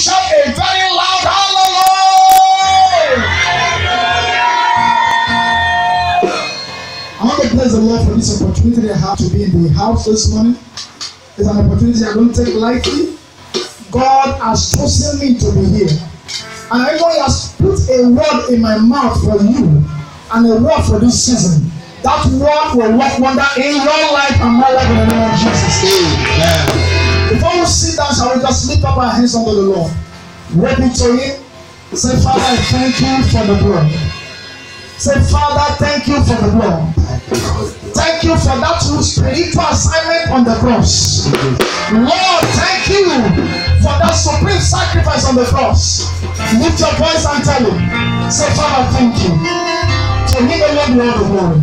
shout a very loud hallelujah. I want to praise the Lord for this opportunity I have to be in the house this morning. It's an opportunity I don't take lightly. God has chosen me to be here. And I know He has put a word in my mouth for you and a word for this season. That word will work wonder in your life and my life in the name of Jesus. Amen. Before we sit down, shall we just lift up our hands unto the Lord? Repeat to Him. Say, Father, I thank you for the word. Say, Father, thank you for the word. Thank you for that spiritual assignment on the cross. Lord, thank you for that supreme sacrifice on the cross. Lift your voice and tell Him. Say, Father, thank you. To Him alone be all the glory.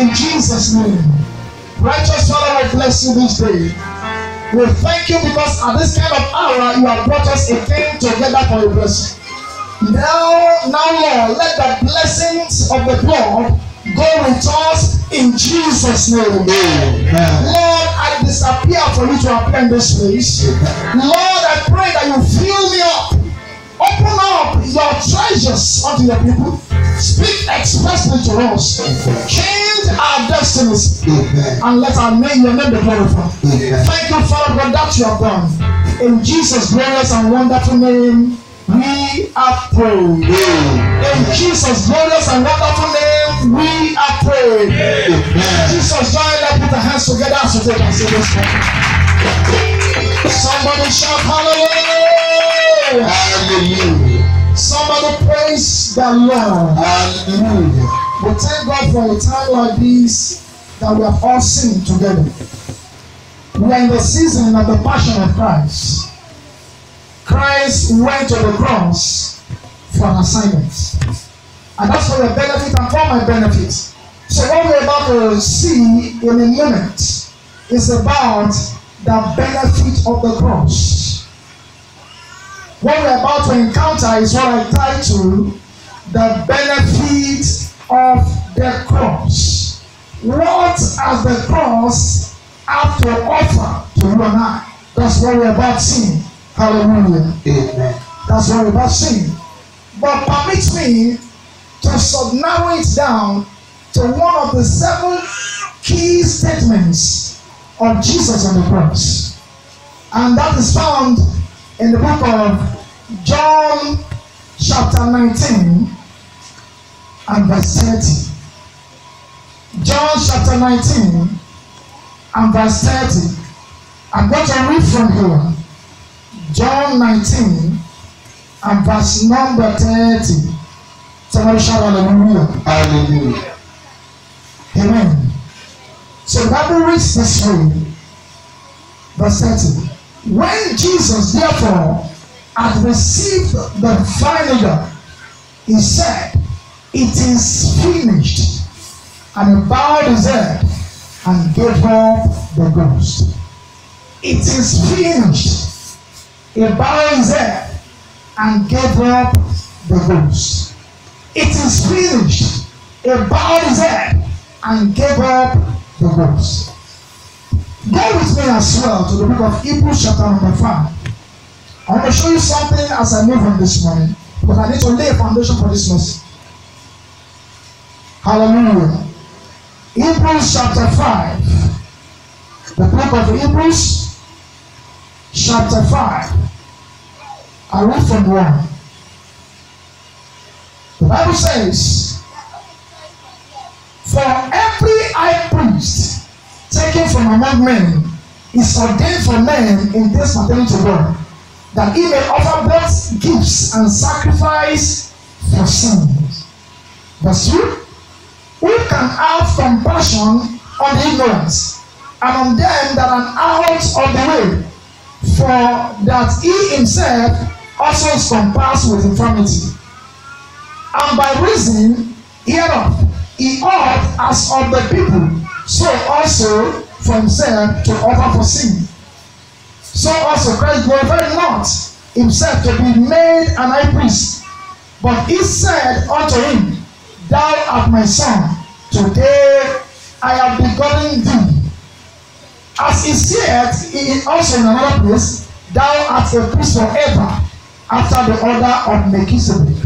In Jesus' name. Righteous Father, I bless you this day. We thank you because at this kind of hour you have brought us again together for your blessing. Now, Lord, let the blessings of the Lord go with us in Jesus' name. Amen. Lord, I disappear for you to appear in this place. Lord, I pray that you fill me up. Open up your treasures unto your people. Speak expressly to us. Change our destinies. Amen. And let our name, your name be glorified. Amen. Thank you, Father God, that you have done. In Jesus' glorious and wonderful name, we are prayed. In Jesus' glorious and wonderful name, we are prayed. Jesus, join up with the hands together as you take and say this. Somebody shout hallelujah. Hallelujah. Somebody praise the Lord. Hallelujah. We thank God for a time like this that we have all seen together. We are in the season of the Passion of Christ. Christ went to the cross for an assignment. And that's for your benefit and for my benefit. So what we're about to see in a moment is about the benefit of the cross. What we're about to encounter is what I title the benefit of the cross. What has the cross have to offer to you and I? That's what we're about to see. Hallelujah. Amen. That's what we're about saying. But permit me to narrow it down to one of the 7 key statements of Jesus on the cross. And that is found in the book of John chapter 19 and verse 30. John chapter 19 and verse 30. I'm going to read from here. John 19 and verse number 30. Somebody shout hallelujah. Hallelujah. Amen. So the Bible reads this way. Verse 30. When Jesus therefore had received the vinegar, he said, it is finished. And he bowed his head and gave up the ghost. It is finished. He bowed his head and gave up the ghost. It is finished. He bowed his head and gave up the ghost. Go with me as well to the book of Hebrews chapter number 5. I want to show you something as I move on this morning, but I need to lay a foundation for this message. Hallelujah. Hebrews chapter 5. The book of Hebrews chapter 5. I read from 1. The Bible says, for every high priest taken from among men is ordained for men in this pertaining to God, that he may offer both gifts and sacrifice for sins. Verse 2. Who can have compassion on the ignorance and on them that are out of the way, for that he himself also is compassed with infirmity. And by reason hereof, he ought as of the people, so also for himself to offer for sin. So also Christ glorified not himself to be made an high priest, but he said unto him, thou art my son, today I have begotten thee. As he said, he also in another place, thou art a priest forever after the order of Melchizedek.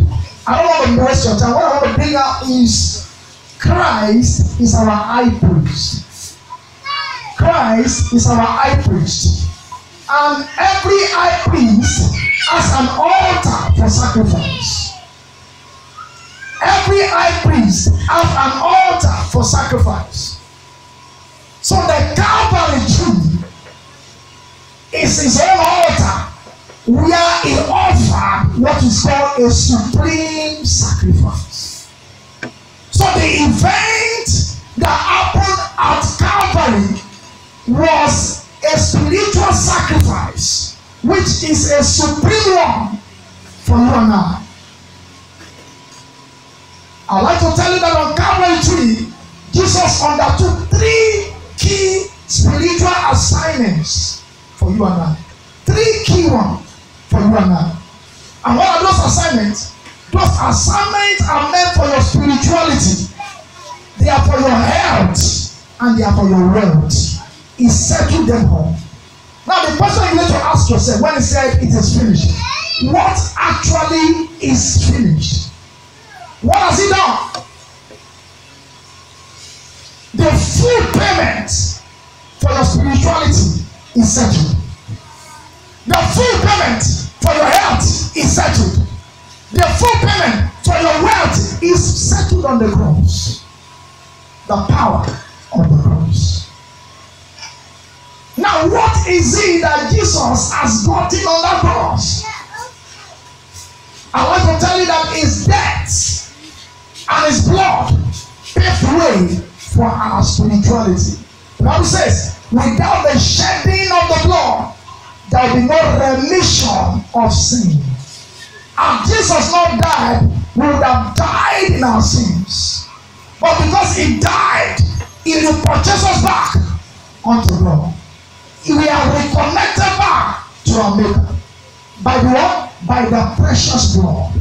I don't want to waste your time. What I want to bring out is Christ is our high priest. Christ is our high priest. And every high priest has an altar for sacrifice. Every high priest has an altar for sacrifice. So the Calvary tree is his own altar where he offered what is called a supreme sacrifice. So the event that happened at Calvary was a spiritual sacrifice, which is a supreme one for you and I. I'd like to tell you that on Calvary tree, Jesus undertook three key spiritual assignments for you and I. Three key ones for you and I. And what are those assignments? Those assignments are meant for your spirituality. They are for your health and they are for your wealth. He settled them all. Now the question you need to ask yourself when he said it is finished, what actually is finished? What has he done? The full payment for your spirituality is settled. The full payment for your health is settled. The full payment for your wealth is settled on the cross. The power of the cross. Now, what is it that Jesus has gotten on the cross? I want to tell you that his death and his blood paved way for our spirituality. The Bible says, without the shedding of the blood, there will be no remission of sin. Had Jesus not died, we would have died in our sins. But because he died, he will purchase us back unto God. We are reconnected back to our Maker. By the what? By the precious blood.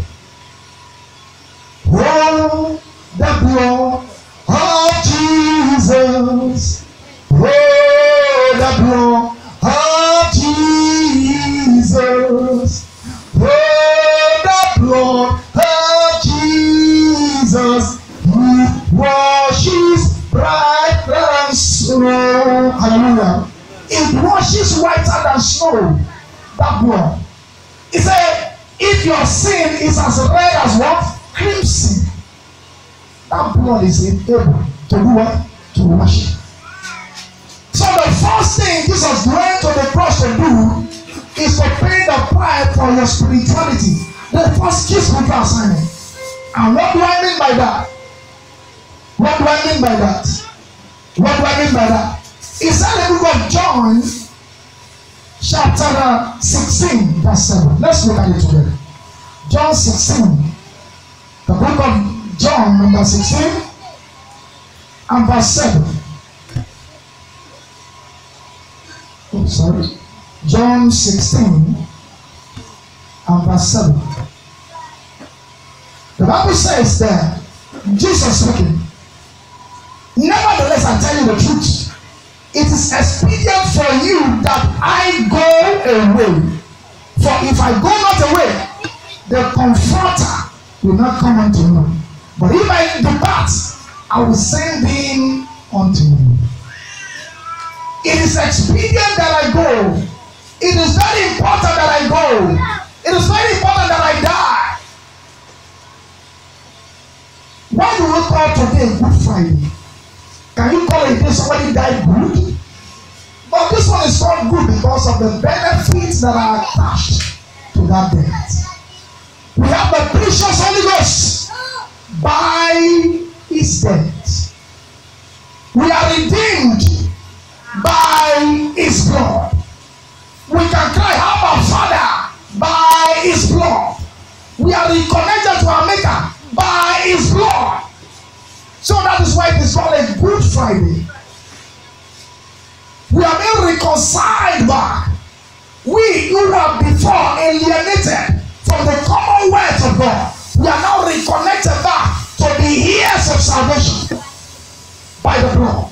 Oh, the blood of Jesus. Oh, the blood of Jesus. Oh, the blood of Jesus. He washes bright than snow. Hallelujah. It washes whiter than snow. That blood. He said, if your sin is as red as what? Crimson. That blood is able to do what? To wash it. So the first thing Jesus went to the cross to do is to pay the price for your spirituality. The first key spiritual assignment. And what do I mean by that? What do I mean by that? What do I mean by that? It's in the book of John chapter 16 verse 7. Let's look at it together. John 16. The book of John, number 16 and verse 7. Oh, sorry. John 16 and verse 7. The Bible says there, Jesus speaking, nevertheless, I tell you the truth, it is expedient for you that I go away. For if I go not away, the Comforter will not come unto you. But if I depart, I will send him unto you. It is expedient that I go. It is very important that I go. It is very important that I die. Why do we call today Good Friday? Can you call it if somebody died good? But this one is called good because of the benefits that are attached to that death. We have the precious Holy Ghost by his death. We are redeemed by his blood. We can cry, Abba Father, by his blood. We are reconnected to our Maker by his blood. So that is why it is called a Good Friday. We are being reconciled back. We who were before alienated from the commonwealth of God, we are now reconnected back to the heirs of salvation by the blood.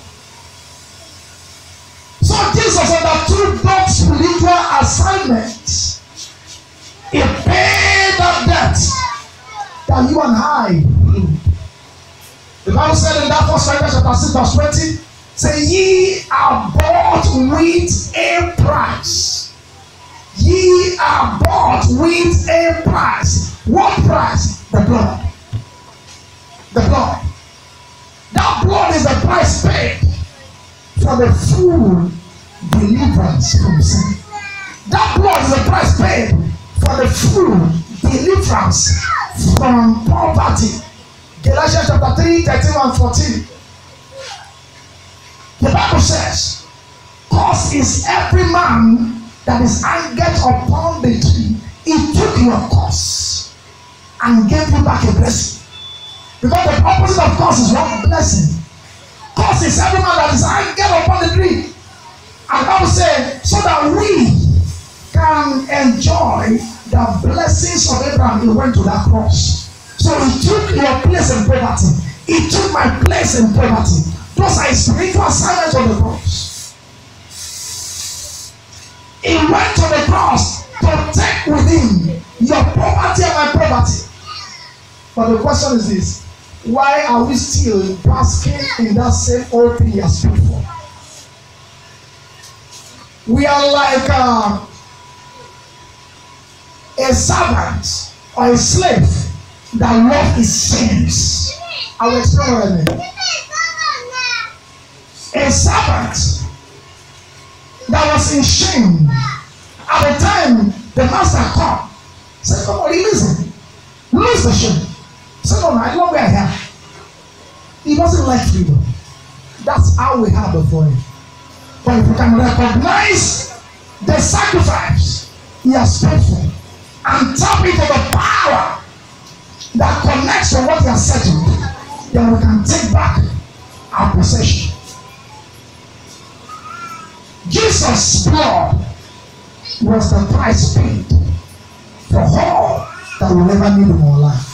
So Jesus undertook that spiritual spiritual assignment, it paid that debt that you and I owe. The Bible said in that first Corinthians chapter 6 verse 20, say, ye are bought with a price. Ye are bought with a price. What price? The blood. The blood. That blood is the price paid for the full deliverance from sin. That blood is the price paid for the full deliverance from poverty. Galatians chapter 3, 13 and 14. The Bible says, cause is every man that is angered upon the tree, he took your curse and gave you back a blessing. Because the opposite of curse is what? Blessing. Curse is every man that is angered upon the tree. And God said, so that we can enjoy the blessings of Abraham, he went to that cross. So he took your place in poverty. He took my place in poverty. Those are spiritual assignments on the cross. He went to the cross to take with him your poverty and my poverty. But the question is this: why are we still basking in that same old thing as before? We are like a servant or a slave that loves his sins. I will explain what I mean. A servant that was in shame at the time the master called, said, come on, listen, lose the shame. He said, no, I love where I am. He wasn't like freedom. That's how we have before him. But if you can recognize the sacrifice he has paid for and tap into the power that connects to what he has said to you, then we can take back our possession. Jesus' blood was the price paid for all that will never need in our life.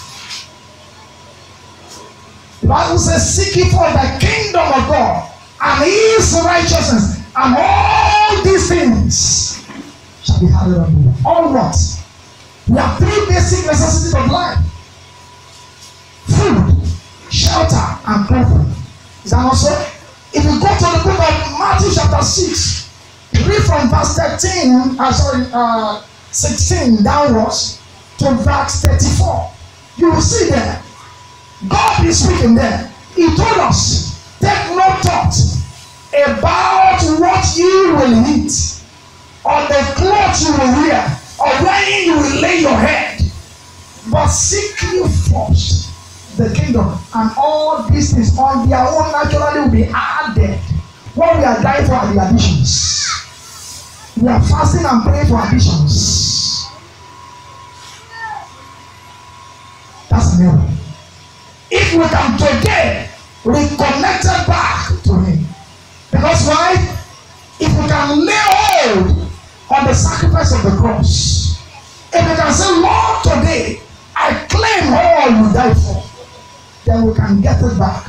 The Bible says, seek ye for the kingdom of God and his righteousness, and all these things shall be added unto you. All what? We have three basic necessities of life: food, shelter, and clothing. Is that not so? If you go to the book of Matthew chapter 6, read from verse 16 downwards to verse 34. You will see there, God is speaking there. He told us, take no thought about what you will eat, or the clothes you will wear, or where you will lay your head. But seek you first the kingdom, and all these things on their own naturally will be added. What we are dying for are the additions. We are fasting and praying for additions. That's a miracle. If we can today reconnect it back to him. Because why? If we can lay hold on the sacrifice of the cross, if we can say, Lord, today I claim all you died for, then we can get it back.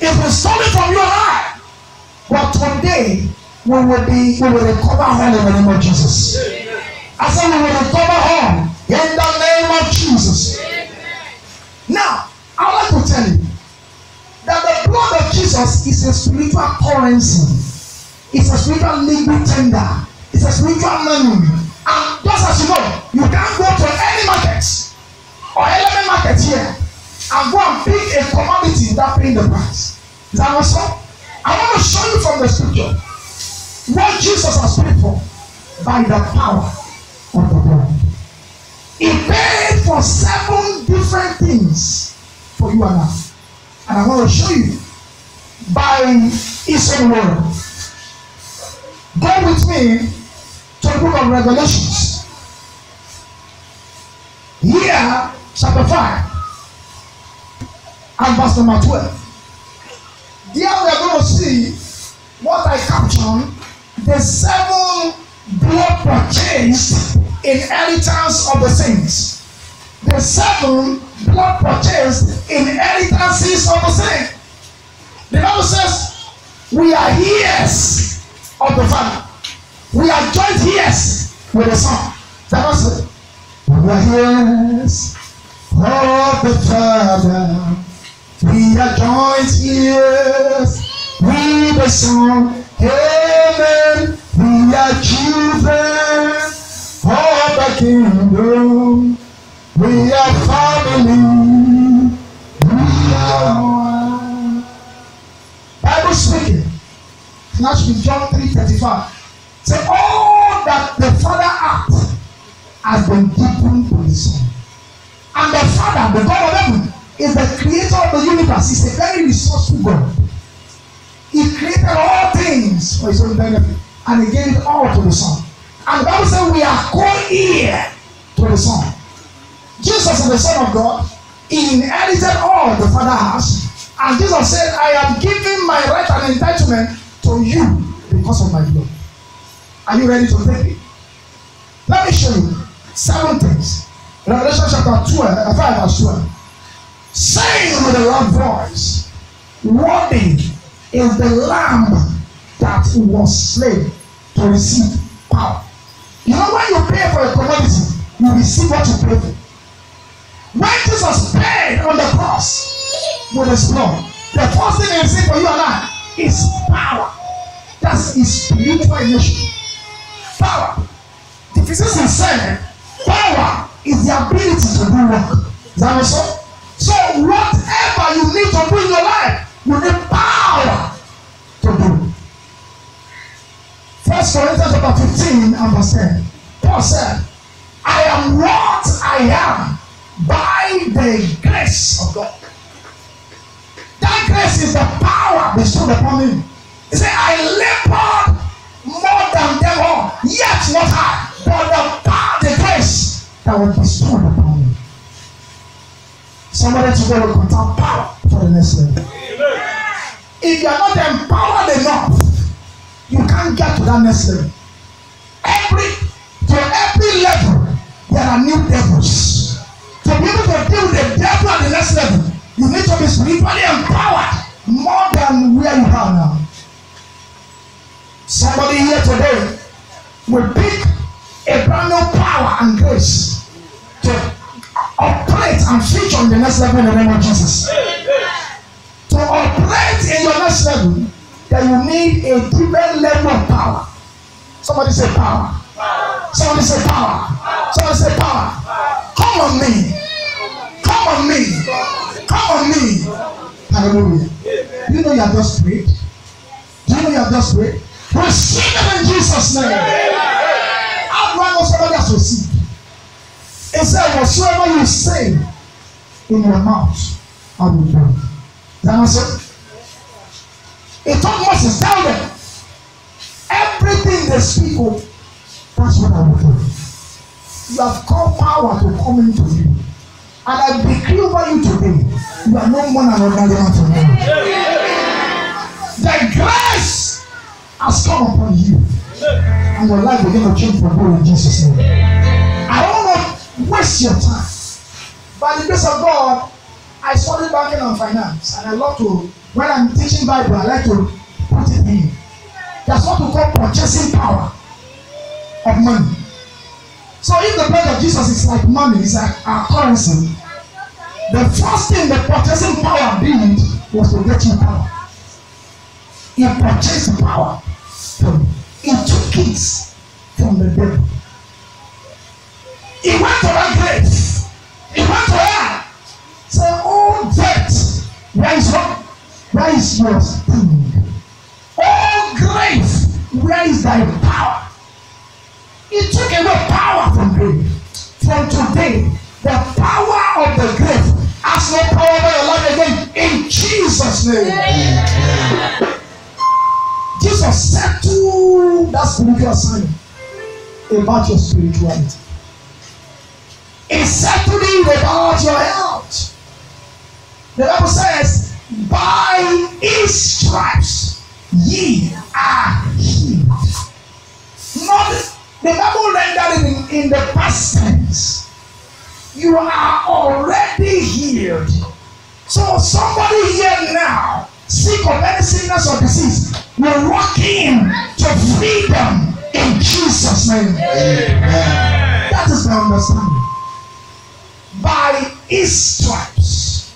If we stole it from you and I, but today we will recover all in the name of Jesus. I said we will recover all in the name of Jesus. Now, I want to tell you that the blood of Jesus is a spiritual currency. It's a spiritual liquid tender. It's a spiritual money. And just as you know, you can't go to any market or element market here and go and pick a commodity without paying the price. Is that not so? I want to show you from the scripture what Jesus has paid for by the power of the blood. He paid for 7 different things for you and I. And I want to show you by his own word. Go with me to the book of Revelations. Here, chapter 5 and verse number 12. There we are going to see what I captioned: the 7 blood purchased inheritance of the saints. The 7 blood purchased inheritances of the saints. The Bible says we are heirs of the Father. We are joined ears with the Son. That was it. We are ears of the Father. We are joined ears with the Son. Amen. We are children of the kingdom. We are family. We are one. Bible speaking. Now in John 3:35. Say all that the Father hath has been given to the Son. And the Father, the God of heaven, is the creator of the universe. He's a very resourceful God. He created all things for his own benefit, and he gave it all to the Son. And the Bible says we are co-heir to the Son. Jesus is the Son of God. He inherited all the Father has, and Jesus said, I am giving my right and entitlement to you because of my blood. Are you ready to take it? Let me show you 7 things. Revelation chapter 5 verse 12. Saying with a loud voice, worthy is the Lamb that was slain to receive power. You know, when you pay for a commodity, you receive what you pay for. When Jesus paid on the cross with his blood, the first thing he received for you and I is power. That's his spiritual nation. Power. The physician said, power is the ability to do work. Is that what so? So whatever you need to do in your life, you need power to do. 1 Corinthians 15:10. Paul said, I am what I am by the grace of God. That grace is the power bestowed upon me. He said, I labored more than them all, yet not I, but the power, the grace that was bestowed upon me. Somebody today will contact power for the next level. If you are not empowered enough, you can't get to that next level. To every level, there are new devils. To be able to deal with the devil at the next level, you need to be spiritually empowered more than where you are now. Somebody here today will pick a brand new power and grace to operate and feature on the next level in the name of Jesus. To operate in your next level, that you need a different level of power. Somebody say power. Somebody say power. Somebody say power. Come on me. Come on me. Come on me. Hallelujah. Do you know you have just prayed? Do you know you have just prayed? Receive it in Jesus' name. How do I know somebody has received? It said, whatsoever you say in your mouth, I will do. That answer? It told Moses, tell them, everything they speak of, that's what I will do. You have called power to come into you. And I decree over you today, you are no more than ordinary man to me. The grace has come upon you. And your life will get to change for good in Jesus' name. I don't want to waste your time. By the grace of God, I studied banking and finance, and I love to, when I'm teaching Bible, I like to put it in. That's what we call purchasing power of money. So if the blood of Jesus is like money, it's like our currency, the first thing the purchasing power did was to get you power. He purchased the power. He took it from the devil. He went to that grave. He went to hell. Say, oh, death, where is what? Where is your sting? Oh, grave, where is thy power? He took away power from grave. From today, the power of the grave has no power over your life again in Jesus' name. Yeah. Jesus said to that spiritual sign about your spirituality. He said to thee about your health. The Bible says, by his stripes ye are healed. The Bible rendered it in the past tense. You are already healed. So somebody here now, sick of any sickness or disease, will walk in to freedom in Jesus' name. Amen. That is my understanding. By his stripes,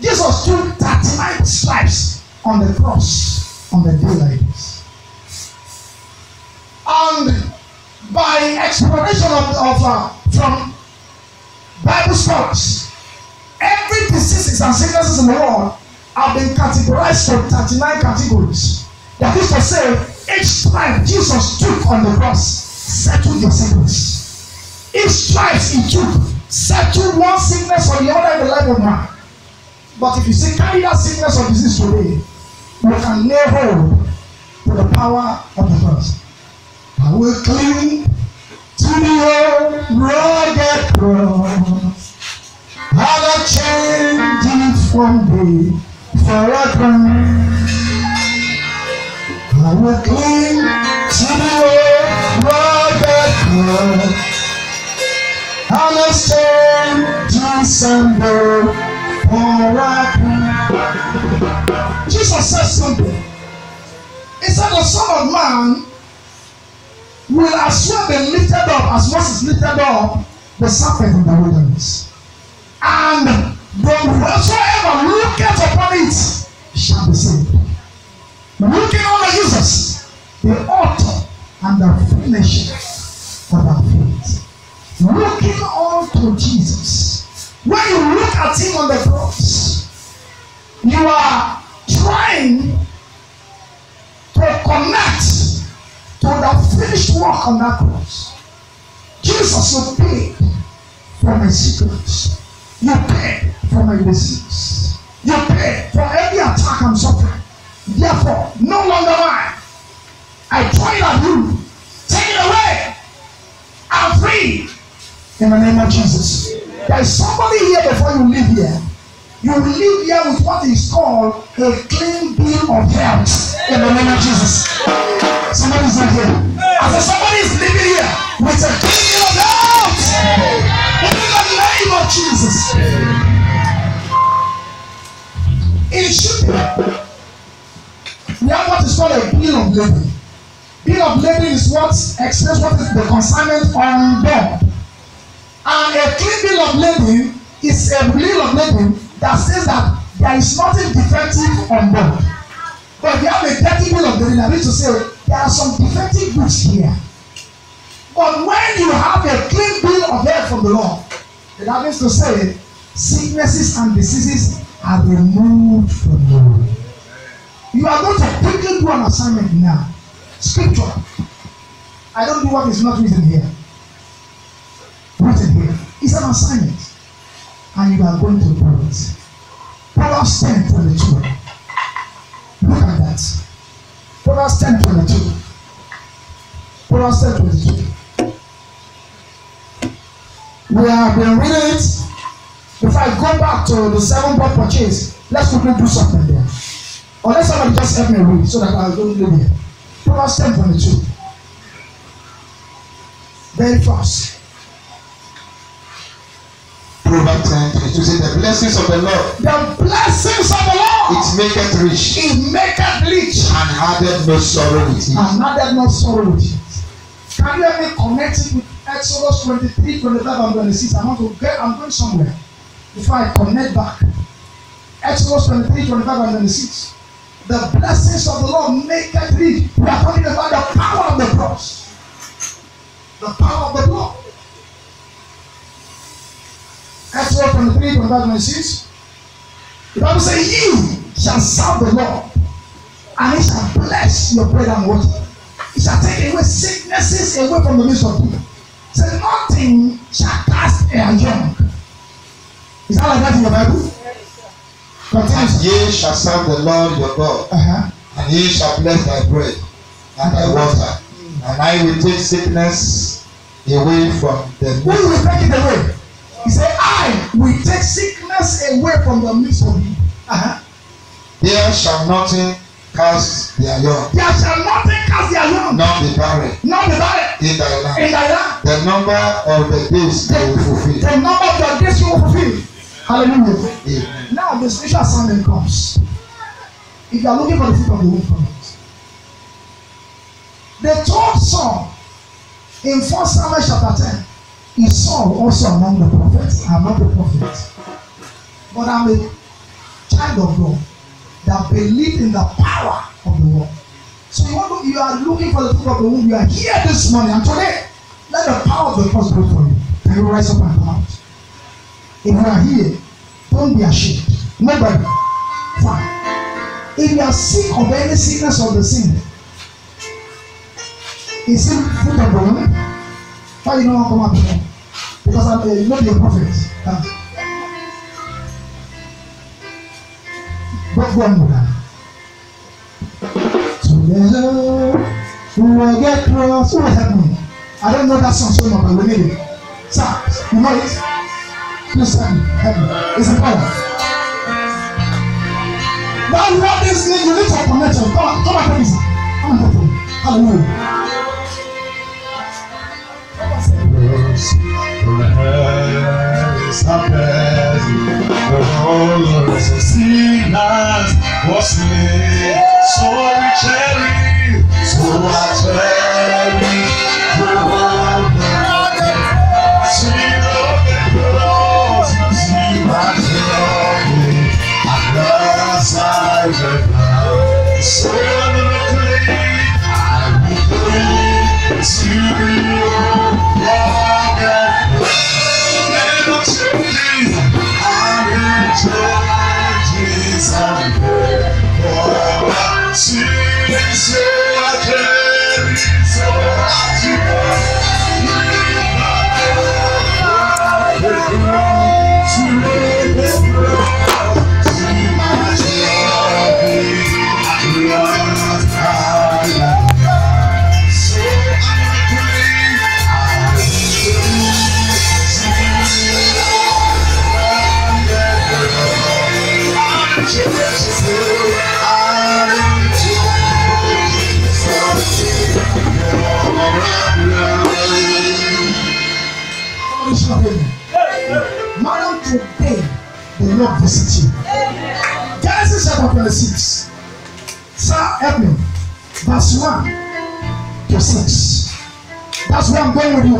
Jesus took 39 stripes on the cross on the day like this. And by explanation from Bible scholars, every disease and sickness in the world have been categorized to 39 categories. That is to say, each stripe Jesus took on the cross settled your sickness. Each stripe he took settled one sickness or the other in the life of man. But if you say carry that sickness or disease today, you can lay hold to the power of the cross. I will cling to the old rugged cross, and I change it from day for a crown. I will cling to the old rugged cross, and I stand to Sunday for a crown. Jesus said something. He said the Son of Man will as well be lifted up as Moses lifted up the serpent in the wilderness. And whosoever looketh upon it shall be saved. Looking on Jesus, the author and the finisher of our faith. Looking on to Jesus. When you look at him on the cross, you are trying to connect to the finished work on that cross. Jesus, you paid for my sickness. You paid for my disease. You paid for every attack I'm suffering. Therefore, no longer mine. I join at you. Take it away. I'm free. In the name of Jesus. There is somebody here before you leave here. You will live here with what is called a clean bill of health. In the name of Jesus. Somebody is not here. I said somebody is living here with a clean bill of health. In the name of Jesus. It should be. We have what is called a bill of lading. Bill of lading is what explains what is the consignment on board. And a clean bill of lading is a bill of lading that says that there is nothing defective on board. But we have a dirty bill of lading, that means to say there are some defective goods here. But when you have a clean bill of health from the Lord, that means to say sicknesses and diseases are removed from the Lord. You are going to quickly do an assignment now. Scripture. I don't do what is not written here. Written here. It's an assignment. And you are going to do it. Proverbs 10:22. Look at that. Proverbs 10:22. Proverbs 10:22. We have been reading it. If I go back to the 7th purchase, let's quickly do something there. Or let somebody just help me read so that I don't live here. Proverbs 10:22. Very fast. Proverbs 10:22 says the blessings of the Lord. The blessings of the Lord. It maketh rich. It maketh rich. And addeth no sorrow with it. And addeth no sorrow with it. Can you help me connect it with Exodus 23, 25, and 26? I want to get, I'm going somewhere. Before I connect back. Exodus 23, 25, and 26. The blessings of the Lord maketh rich. We are talking about the power of the cross. The power of the Lord. Exodus 23, 25, 26. The Bible says, you shall serve the Lord, and he shall bless your bread and water. He shall take away sicknesses away from the midst of you. So nothing shall cast a young. Is that like that in the Bible? Yes, ye shall serve the Lord your God, and ye shall bless thy bread and thy water, and I will take sickness away from them. Who will take it away? He said, I will take sickness away from the midst of you. There shall nothing cast their young. There shall nothing cast their young. Not the barren. Not the barren. In thy land. In thy land. The number of the days they will fulfill. The number of the days you will fulfill. Hallelujah. Amen. Now the spiritual sounding comes. If you are looking for the fruit of the womb, The third son in 1 Samuel chapter 10 is Saul also among the prophets. I'm not a prophet, but I'm a child of God that believe in the power of the word. So you are looking for the people of the womb. You are here this morning, and today, let the power of the cross go for you. Can you rise up and out? If you are here, don't be ashamed. Nobody. Fine. If you are sick of any sickness or the sin, is it food of the woman? Why you don't come out before? Because I'm not your prophet. Don't go on with that. Together we will get cross. Who will help me? I don't know that song so much, but we need it. Sir, you know it? Please help me. It's important. Now you have this thing, you need to connect to it. Come and help me, sir. Come and help me. Hallelujah. So I cherry, so I cherry, the world, see the rose, see my cherry, and the side of love. So I'm gonna I will play, see the world, see, so I can so I Madam, today the Lord visit you. Genesis chapter 26. Sir, help me. Verse 1 to 6. That's where I'm going with you.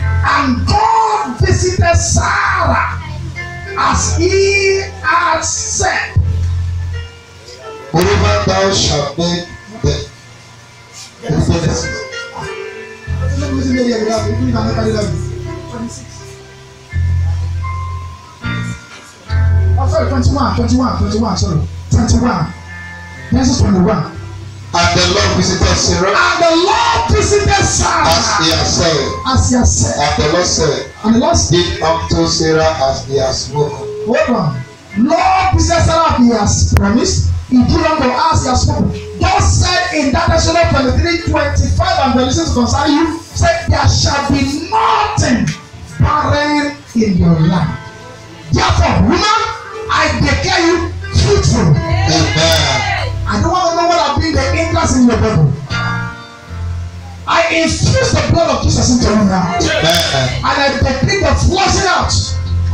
And God visited Sarah as he had said. Whoever thou shalt make the promises. 26. Oh, sorry, 21, sorry. 21. This is 21. And the Lord visited Sarah. And the Lord visited Sarah. As he has said. And the Lord did unto Sarah as he has spoken. Hold on. Lord visited Sarah as he has promised. He did unto us as he has spoken. God said in that Exodus 23:25 and 26 concerning you, said there shall be nothing barren in your land. Therefore, woman, I declare you fruitful. Amen. I don't want to know what I've been the interest in your body. I infuse the blood of Jesus into you now. Amen. And I decree the flushing out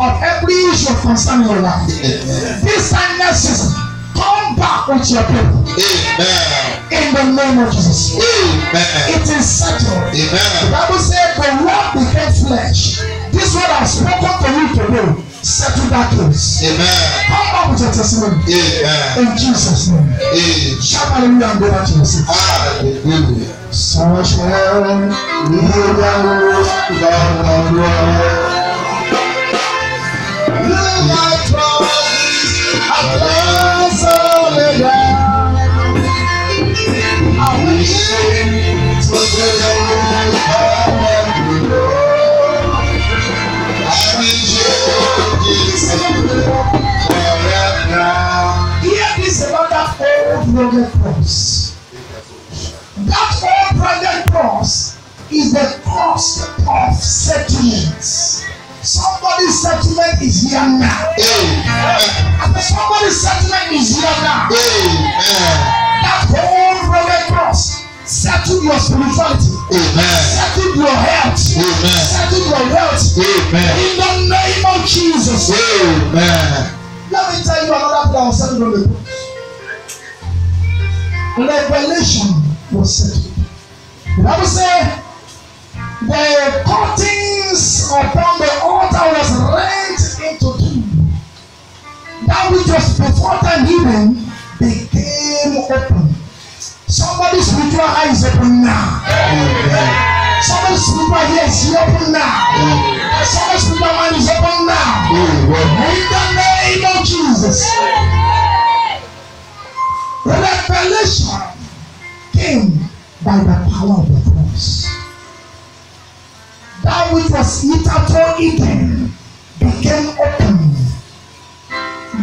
of every issue concerning your life. This time next season, come back with your people. Amen. In the name of Jesus. Amen. It is settled. Amen. The Bible said the word became flesh. This word I've spoken to you today. Settle that case. Amen. Come back with your testimony. Amen. In Jesus' name. Amen. Shout hallelujah and go back to your seat. Hallelujah. So shall we go. I hear this about that old rugged cross. That old rugged cross is the cost of settlements. Somebody's settlement is here now. And somebody's settlement is here now. That old settle your spirituality. Amen. Settle your health. Amen. Settle your wealth. Amen. In the name of Jesus. Amen. Let me tell you another thing. Settled on the cross. Revelation was settled. The Bible said, the curtains upon the altar was rent into two. That which was before time hidden became open. Somebody's spiritual eye is open now. Somebody's spiritual ear is open now. Somebody's spiritual mind is open now. In the name of Jesus. Revelation came by the power of the cross. That which was hidden became open.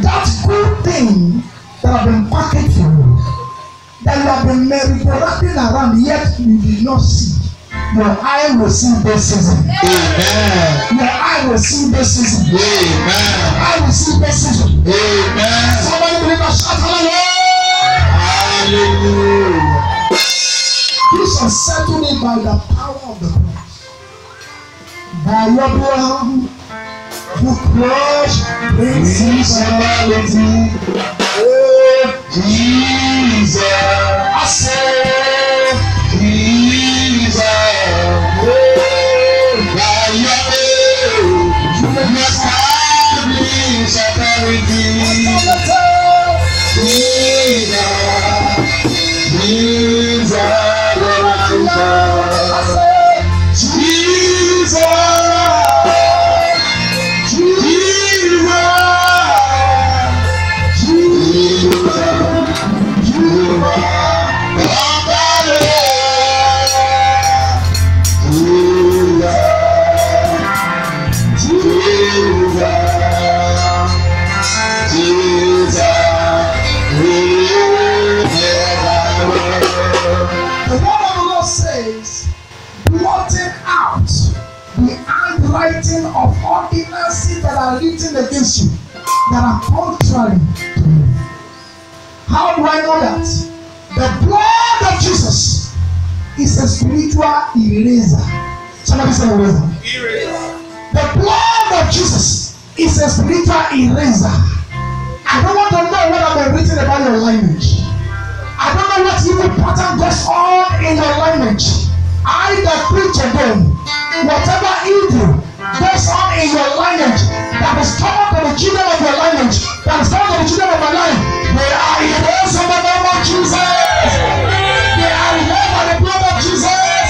That good thing that had been packaged for you, that you have been wrapping around, yet you did not see. Your eye will see this season. Amen. Your eye will see this season. Amen. Your eye will see this season. Amen. Somebody believe a shout, hallelujah. Hallelujah. You shall settle it by the power of the cross. By your blood, you crush principality. Oh, Jesus. I say, Jesus. Oh, by your will, you establish authority. Jesus. Jesus. I say, Jesus. Of ordinances that are written against you, that are contrary to you. How do I know that? The blood of Jesus is a spiritual eraser. Somebody say eraser. Eraser. The blood of Jesus is a spiritual eraser. I don't want to know what I've been written about your language. I don't know what evil pattern goes on in your language. I, the preacher, then whatever evil goes on in your lineage, that is common to the children of your lineage, that is common to the children of my life. They are erased in the name of Jesus. They are erased by the blood of Jesus.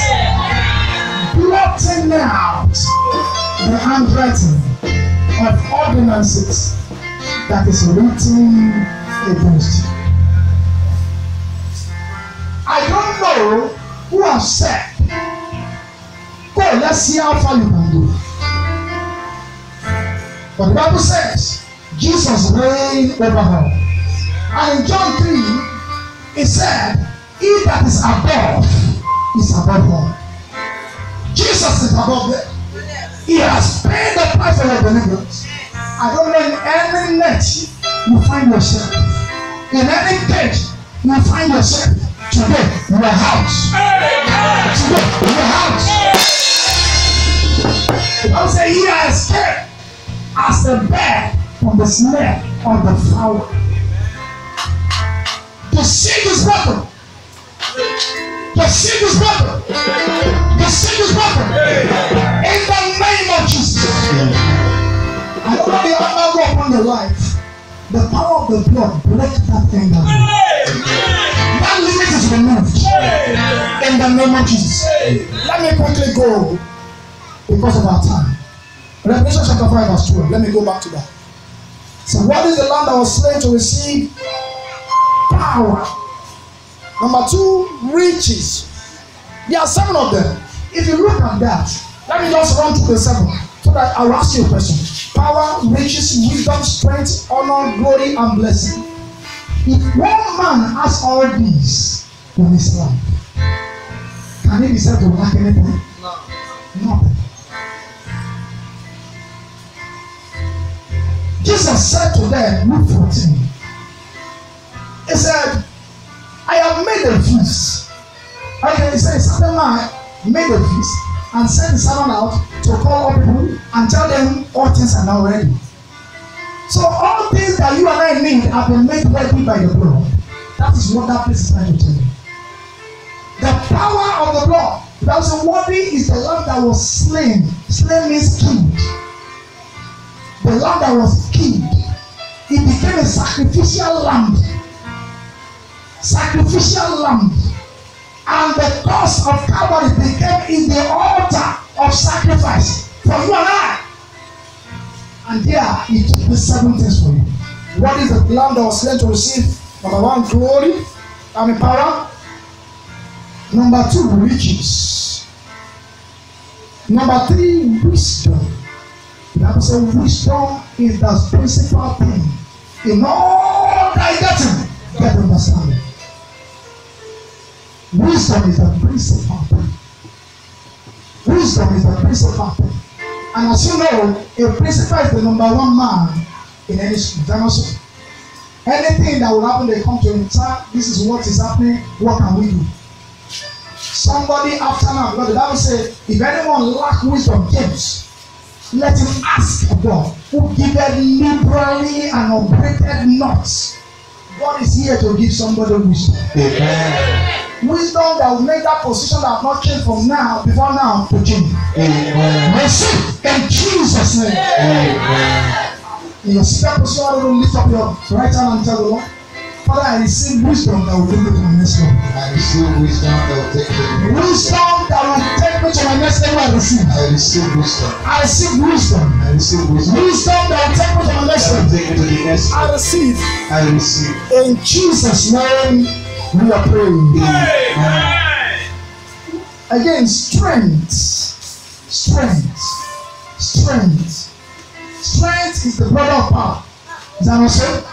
Blotting out the handwriting of ordinances that is written against you. I don't know who have said, go, let's see how far you can do. But the Bible says, Jesus reigned over her. And in John 3, it said, he that is above all. Jesus is above them. He has paid the price for your deliverance. I don't know, in any net you find yourself. In any cage you find yourself. Today, in your house. Today, in your house. The Bible says, he has paid as the bear from the snare of the flower. The seed is broken. The seed is broken. The seed is broken. In the name of Jesus. I don't know the honor upon your life. The power of the blood breaks that thing down. That limit is removed. In the name of Jesus. Let me quickly go because of our time. Revelation chapter 5 verse 12. Let me go back to that. So what is the lamb that was slain to receive power? Number two, riches. There are seven of them. If you look at that, let me just run through the seven so that I'll ask you a question. Power, riches, wisdom, strength, honor, glory, and blessing. If one man has all these in his life, can he be said to lack anything? No. Nothing. Jesus said to them, look for him. He said, I have made a feast. And then he said, a certain man made a feast and sent his servant out to call all people and tell them all things are now ready. So all things that you and I need have been made ready by the blood. That is what that place is trying to tell you. The power of the blood. That's the worthy is the lamb that was slain. Slain means killed. The lamb that was killed. It became a sacrificial lamb. Sacrificial lamb. And the cross of Calvary became in the altar of sacrifice for you and I. And there he took the 7 things for you. What is the lamb that was slain to receive? Number 1, glory. I mean power. Number 2, riches. Number 3, wisdom. The Bible says wisdom is the principal thing. In all thy getting, get understanding. Wisdom is the principal thing. Wisdom is the principal thing. And as you know, a principal is the number 1 man in any school. Anything that will happen, they come to him, sir, this is what is happening, what can we do? Somebody after now, because the Bible says, if anyone lack wisdom, James, let him ask of God, who giveth liberally and upbraideth not. God is here to give somebody wisdom. Amen. Wisdom that will make that position that has not changed from now, before now, to change. Amen. Receive in Jesus' name. Amen. In your secret position, I will lift up your right hand and tell the Lord, Father, I receive wisdom that will take me to my next level. I receive wisdom that will take me. Wisdom that will take me to my next level. I receive. I receive wisdom. I receive wisdom. I receive wisdom. Wisdom that will take me to my next level. Take me to the next level. I receive. I receive. In Jesus' name, we are praying. Amen. Again, strength, strength, strength, strength is the brother of power. Is that not so?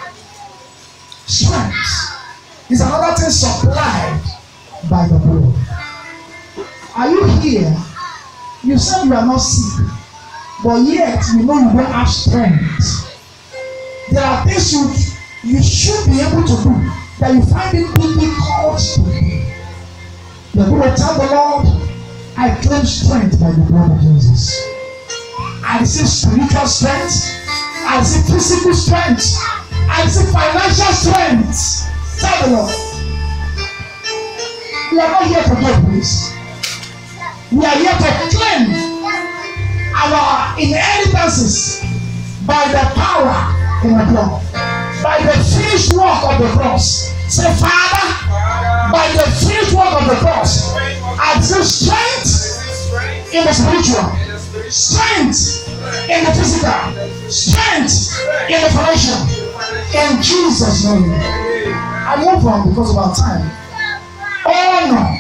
Strength is another thing supplied by the blood. Are you here? You said you are not sick, but yet you know you don't have strength. There are things you should be able to do that you find it difficult to do. The people tell the Lord, I claim strength by the blood of Jesus. I receive spiritual strength, I receive physical strength. I receive financial strength. Tell the Lord. We are not here to get this. We are here to claim our inheritances by the power in the blood. By the finished work of the cross. Say, Father, by the finished work of the cross, I receive strength in the spiritual, strength in the physical, strength in the financial. In Jesus' name. I move on because of our time. Honor.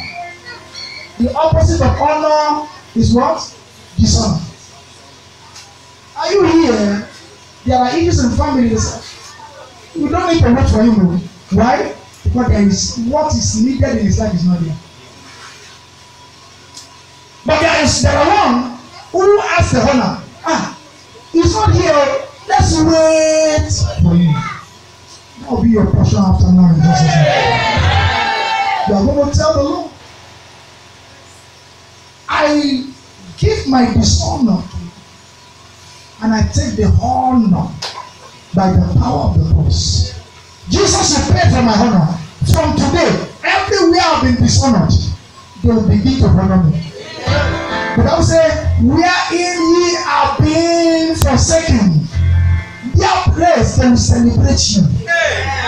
The opposite of honor is what? Dishonor. Are you here? There are issues in families. You don't need to wait for him. Why? Because there is what is needed in his life is not there. But there are one who has the honor. Ah, he's not here. Let's wait for you. That will be your portion after now in Jesus' name. You are going to tell the Lord, I give my dishonor to you, and I take the honor by the power of the cross. Jesus will pay for my honor. From today, everywhere I've been dishonored, they will begin to honor me. The Bible says, wherein ye are being forsaken, your place can celebrate you.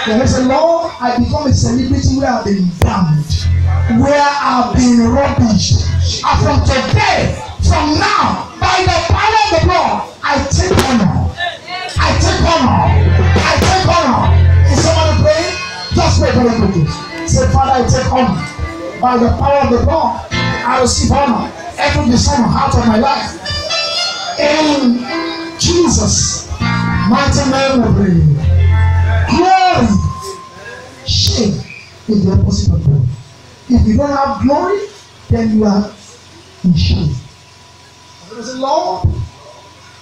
There is a law, I become a celebrity where I've been banned, where I've been rubbish. And from today, from now, by the power of the law, I take honor. I take honor. I take honor. Is somebody praying? Just pray very quickly. Say, Father, I take honor. By the power of the law, I receive honor. Every dishonor out of my life. In Jesus' mighty name will be glory. Shame is the opposite of glory. If you don't have glory, then you are in shame. I say, Lord,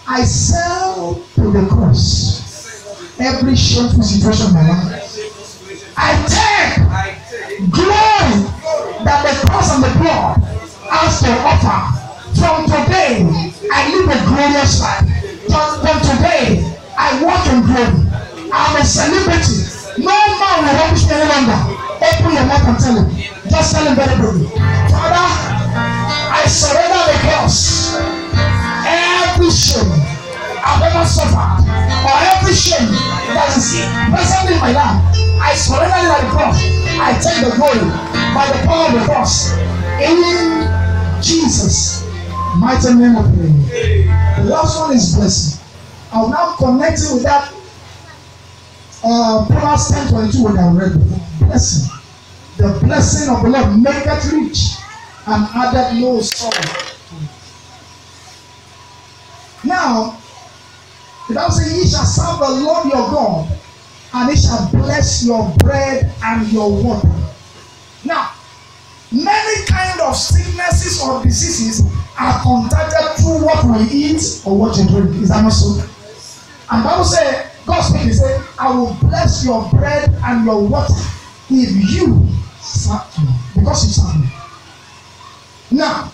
I sell to the cross every shameful situation in my life. I take glory that the cross and the blood has to offer. From today, I live a glorious life. From today, I walk in glory. I'm a celebrity. No man will rubbish me any longer. Open your mouth and tell him. Just tell him very briefly. Father, I surrender the cross. Every shame I've ever suffered, or every shame that is present in my life, I surrender it at the cross. I take the glory by the power of the cross. In Jesus' mighty name of prayer. The last one is blessing. I will now connect it with that Proverbs 10:22 when I read before. Blessing. The blessing of the Lord maketh rich and addeth no sorrow. Now, the Bible says, ye shall serve the Lord your God, and he shall bless your bread and your water. Now, many kind of sicknesses or diseases are contracted through what we eat or what you drink. Is that not so? And the Bible says, God speaking, said, I will bless your bread and your water if you serve me. Because you serve me. Now,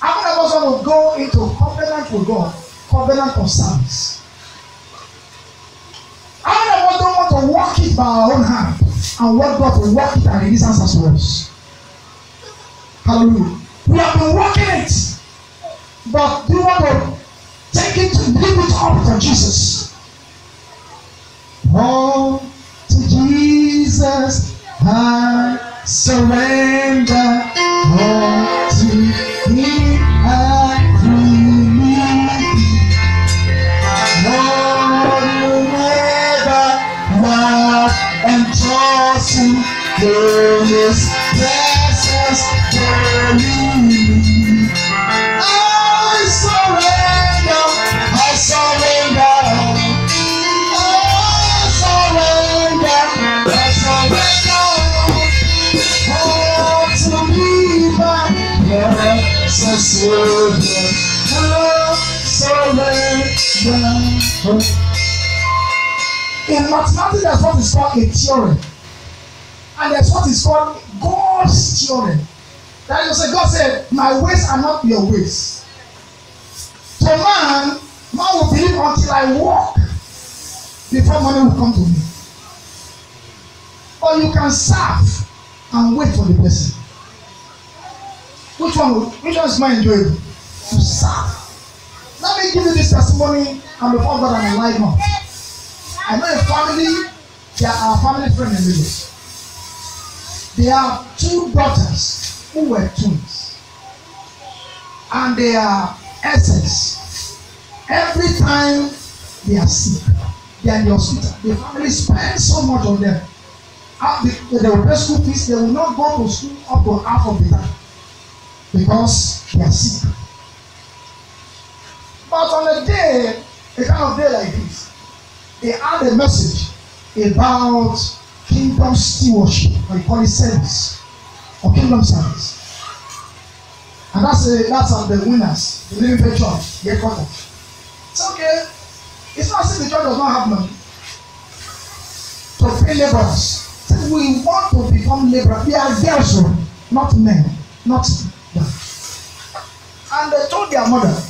how many of us will go into covenant with God? Covenant of service. How many of us don't want to walk it by our own hand and want God to walk it and release us as well? Hallelujah. We have been walking it, but do you want to take it, leave it up to Jesus? Oh, to Jesus I surrender. Oh, to Him I freely. Lord, you never love and trust Him through His presence for me. In mathematics, there's what is called a theorem, and there's what is called God's theorem. That is, God said, my ways are not your ways. So man will believe until I walk before money will come to me. Or you can serve and wait for the blessing. Which one is more enjoyable? To serve. Let me give you this testimony and before God I'm alive now. I know a family, they are our family friend in village. They have two daughters who were twins. And they are SS. Every time they are sick, they are in the hospital. The family spends so much on them. They will pay school fees, they will not go to school up to half of the time. Because they are sick. But on a kind of day like this, they had a message about kingdom stewardship, or you call it service, or kingdom service. And that's on the winners, the living faith church, the headquarters. It's okay. It's not as if the church does not have money to pay laborers. So we want to become laborers. We are girls, not men, not them. And they told their mother,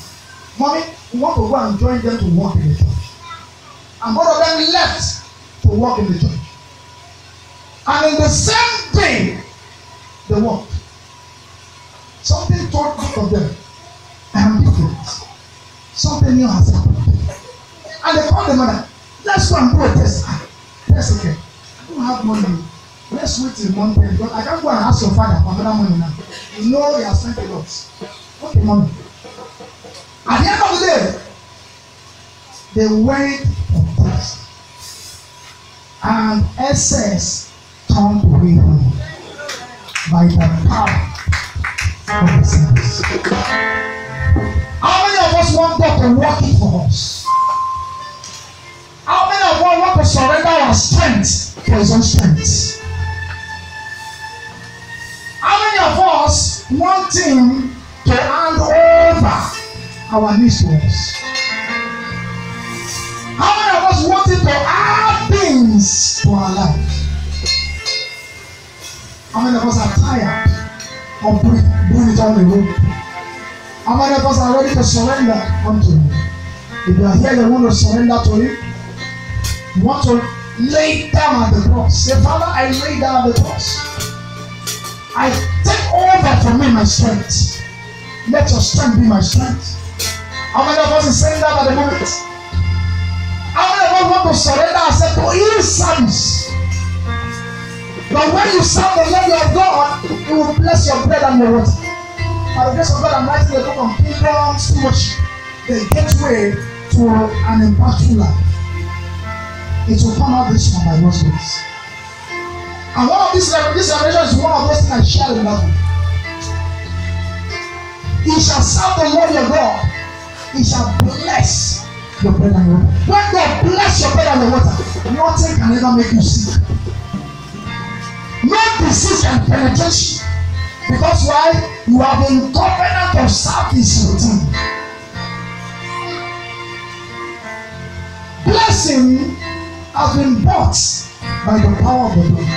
Mommy, we want to go and join them to work in the church. And both of them left to work in the church. And in the same day, they worked. Something told both of them, I am different. Something new has happened. And they called the mother, let's go and do a test. That's okay. I don't have money. Let's wait till Monday. Because I can't go and ask your father for another money now. You know he has spent a lot. Okay, Mommy. At the end of the day, they went for test. And SS turned away home by the power of the service. How many of us want God to work it for us? How many of us want to surrender our strength for His own strength? How many of us want Him to hand over our needs to us? How many of us want Him to add things to our lives? How many of us are tired of doing it all the way? How many of us are ready to surrender unto Him? If you are here, you want to surrender to Him. You want to lay down at the cross. Say, Father, I lay down at the cross. I take over from me my strength. Let your strength be my strength. How many of us is saying that at the moment? How many of us want to surrender ourselves to his service? But when you serve the Lord your God, he will bless your bread and your water. By the grace of God, I'm writing a book on pilgrims too much. The gateway to an impactful life. It will come out this one by God's grace. And one of these revelations is one of those things I share in that one. He shall serve the Lord your God. He shall bless your bread and your water. When God bless your bread and your water, nothing can ever make you sick. No disease and penetration. Because why? You have been covenant of service with him. Blessing has been bought by the power of the Lord.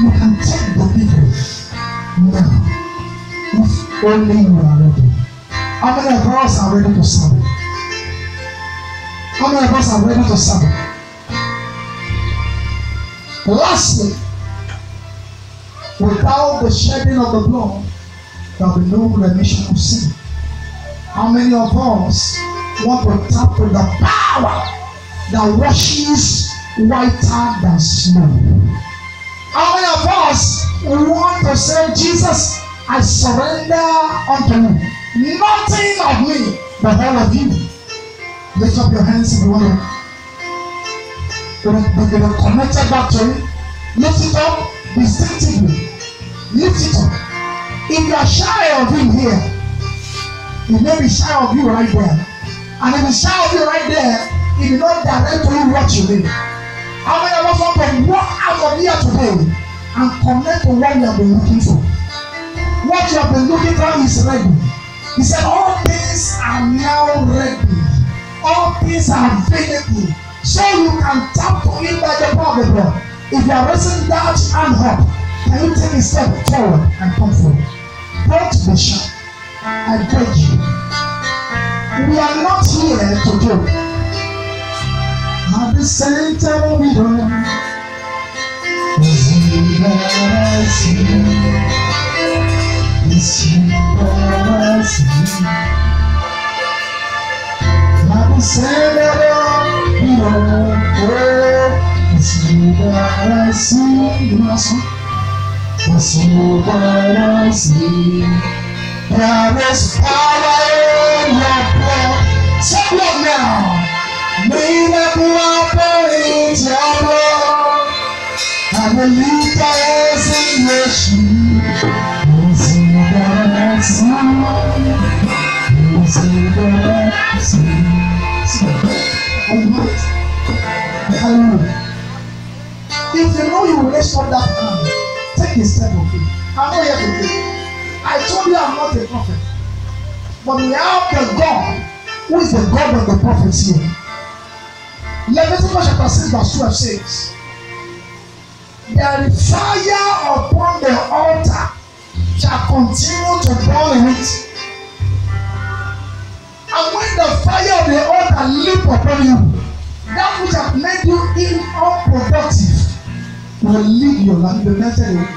You can take the difference now. If only you are ready. How many of us are ready to serve? How many of us are ready to serve? Lastly, without the shedding of the blood, there will be no remission of sin. How many of us want to tap with the power that washes whiter than snow? How many of us want to say, Jesus, I surrender unto you. Nothing of me, but all of you. Lift up your hands if you want to. We're connected back to it. Lift it up distinctively. Lift it up. If you are shy of him here, he may be shy of you right there. And if he's shy of you right there, he will not direct to you what you need. How many of us want to walk out of here today and connect to what you have been looking for? What you have been looking for is ready. He said, all things are now ready. All things are available. So you can tap to it by the power of God. If you are raising doubt and hope, can you take a step forward and come forward? Don't be shy. I beg you. We are not here to joke. At the center of it all is you that I see. It's you that I see. At the center of it all is you that I see. It's you that I see. There is power in your blood. Take what now? May the blood in your blood. I believe there is in your shoes. It's you that I see. It's you that I see. If you know you will respond that hand, take a step of faith. I'm not here to faith. I told you I'm not a prophet. But we have the God who is the God of the prophets here. Leviticus chapter 6, verse 12 says, the fire upon the altar shall continue to burn in it. And when the fire of the altar leap upon you, that which has made you unproductive will leave your life, the mental way.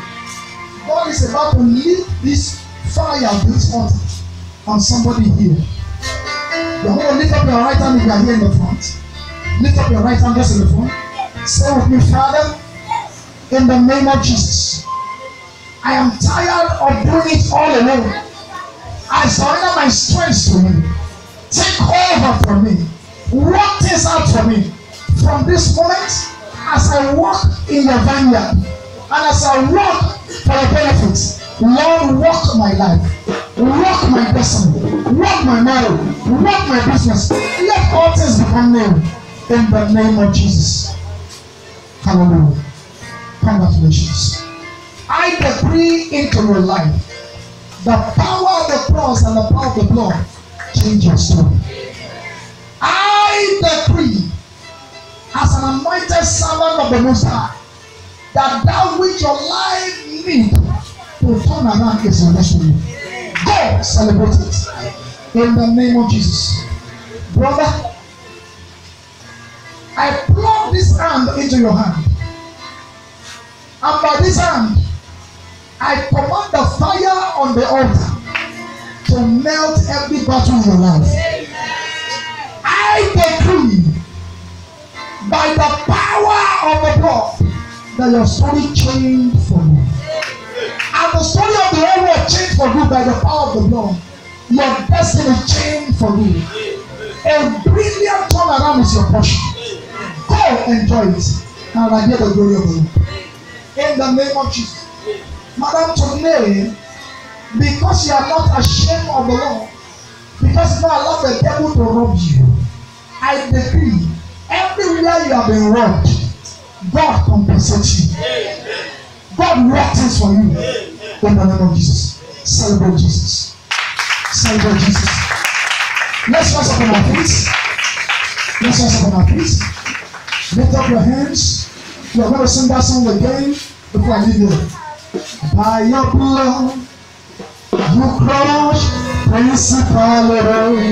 God is about to leave this fire, this altar, on somebody here. The whole, lift up your right hand if you are here in the front. Lift up your right hand just in the front. Say with me, Father, in the name of Jesus, I am tired of doing it all alone. I surrender my strength to you. Take over from me. Work this out for me. From this moment, as I walk in the vineyard, and as I walk for the benefits, Lord, walk my life, walk my destiny, walk my marriage, walk my business. Let all things become new in the name of Jesus. Hallelujah. Congratulations. I decree into your life the power of the cross and the power of the blood change your soul. I decree, as an anointed servant of the Most High, that thou which your life needs to turn around is your destiny. Go celebrate it in the name of Jesus. Brother, I plug this hand into your hand, and by this hand I command the fire on the altar to melt every battle in your life. I decree by the power of the blood that your story changed for you. And the story of the whole world changed for you by the power of the blood. Your destiny changed for you. A brilliant turnaround is your portion. Go enjoy it. And I hear the glory of you. In the name of Jesus. Madam, today, because you are not ashamed of the Lord, because you don't allow the devil to rob you, I decree, everywhere you have been robbed, God compensates you. God works things for you. In the name of Jesus. Celebrate Jesus. Celebrate Jesus. Let's rise up on our feet. Let's rise up on our feet. Lift up your hands. We are going to sing that song again before I leave you. By your blood, you crush principality.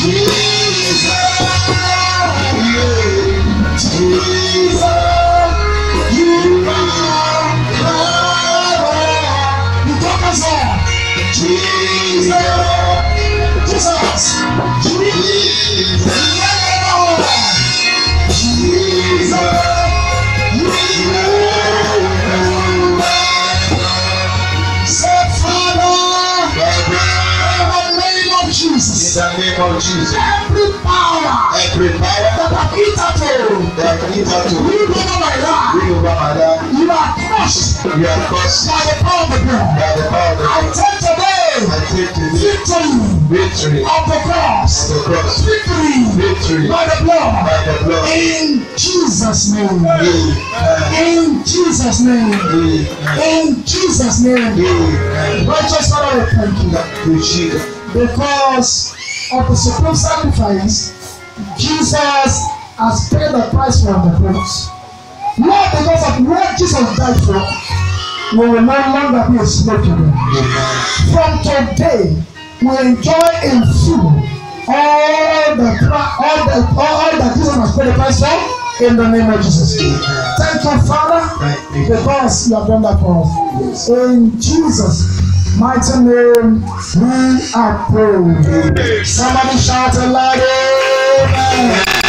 Jesus, yeah. Jesus, you are God. You talk us all. Jesus, Jesus, Jesus, Jesus. In the name of Jesus, every power that eats at all, read over my life, you are crushed by the power of the blood. I take today, victory of the cross, victory by the blood, in Jesus' name, in Jesus' name, in Jesus' name. Righteous Father, thank you, because of the supreme sacrifice, Jesus has paid the price for the cross. Not because of what Jesus died for, we will no longer be a slave to them. From today, we enjoy in full all that Jesus has paid the price for, in the name of Jesus. Thank you, Father, because you have done that for us. In Jesus' mighty name, we are praying. Somebody shout a loud amen.